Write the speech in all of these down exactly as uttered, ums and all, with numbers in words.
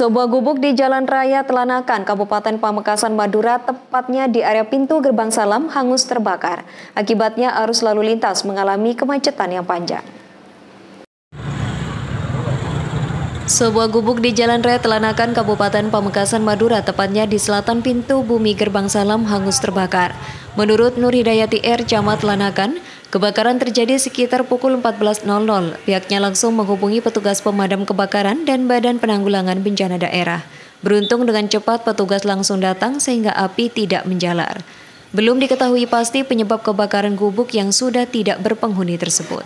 Sebuah gubuk di Jalan Raya Telanakan, Kabupaten Pamekasan, Madura, tepatnya di area pintu Gerbang Salam, hangus terbakar. Akibatnya arus lalu lintas mengalami kemacetan yang panjang. Sebuah gubuk di Jalan Raya Telanakan, Kabupaten Pamekasan, Madura, tepatnya di selatan pintu bumi Gerbang Salam, hangus terbakar. Menurut Nur Hidayati R. Camat Telanakan, kebakaran terjadi sekitar pukul empat belas nol nol. Pihaknya langsung menghubungi petugas pemadam kebakaran dan Badan Penanggulangan Bencana Daerah. Beruntung dengan cepat petugas langsung datang sehingga api tidak menjalar. Belum diketahui pasti penyebab kebakaran gubuk yang sudah tidak berpenghuni tersebut.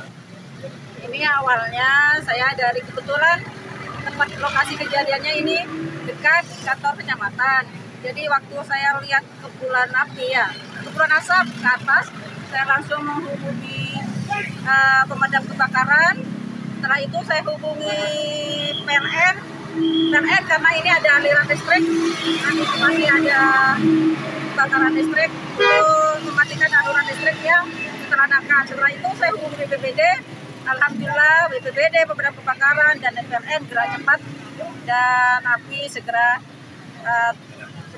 Ini awalnya saya dari kebetulan tempat lokasi kejadiannya ini dekat kantor kecamatan. Jadi waktu saya lihat kepulan api ya, kepulan asap ke atas, saya langsung menghubungi uh, pemadam kebakaran. Setelah itu saya hubungi P L N. P L N karena ini ada aliran listrik, masih ada kebakaran listrik, itu mematikan aliran listriknya di Telanakan. Setelah itu saya hubungi B P B D. Alhamdulillah B P B D, pemadam kebakaran dan P L N gerak cepat dan api segera uh,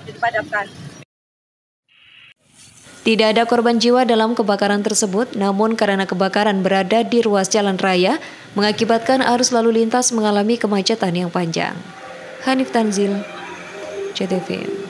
dipadamkan. Tidak ada korban jiwa dalam kebakaran tersebut, namun karena kebakaran berada di ruas jalan raya, mengakibatkan arus lalu lintas mengalami kemacetan yang panjang. HanifTanzil, J T V.